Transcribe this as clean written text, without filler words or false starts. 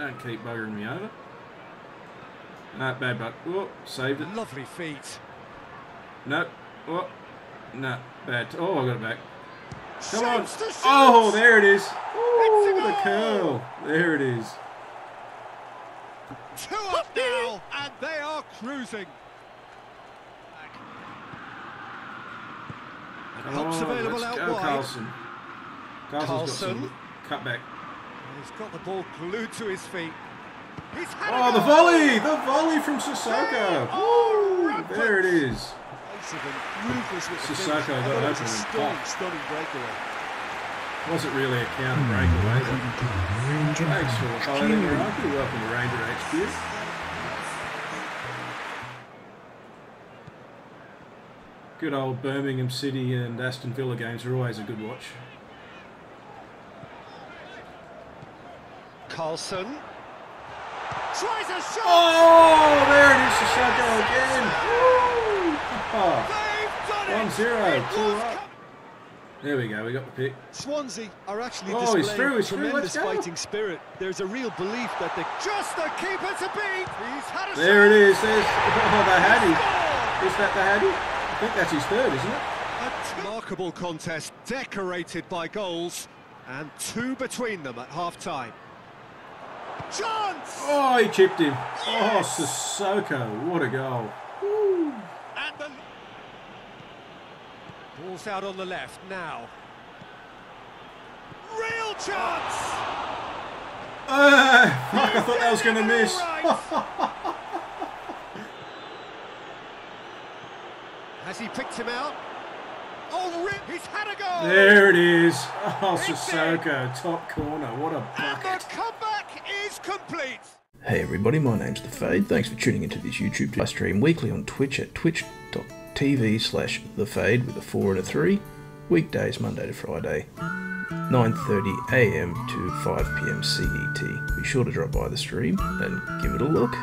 Don't keep buggering me over. No, bad buck. Oh, saved it. Lovely feet. No. Oh, no. Bad. Oh, I got it back. Come on. Oh, there it is. Ooh, the curl. There it is. 2 up now, and they are cruising. And Hope's available out wide. Carlson. Carlson's got some cut back. He's got the ball glued to his feet. Oh, the volley! The volley from Sissoko! Oh, there it is. Sissoko got open. Stunning breakaway. Wasn't really a counter breakaway. Thanks for following me, Rocky. Welcome to Ranger HQ. Good old Birmingham City and Aston Villa games are always a good watch. Carlson. Tries a shot! Oh, there it is, Sissoko again! Woo! Oh, 1-0, 2 up. There we go, we got the pick. Swansea are actually displaying tremendous fighting spirit. There's a real belief that they just the keeper to beat! He's had a there shot. It is, there's they had him. Is that the Haddy? I think that's his third, isn't it? A remarkable contest, decorated by goals, and 2 between them at half-time. Chance! Oh, he chipped him. Yes! Oh, Sissoko, what a goal. Woo. And the... Ball's out on the left now. Real chance! Fuck, I thought that was going to miss. Right. As he picked him out, oh, rip, he's had a goal! There it is. Oh, Sissoko, top corner. What a bucket. And the comeback is complete. Hey everybody, my name's The Fade. Thanks for tuning into this YouTube. I stream weekly on Twitch at twitch.tv/thefade with a 4 and a 3. Weekdays, Monday to Friday, 9:30 a.m. to 5 p.m. CET. Be sure to drop by the stream and give it a look.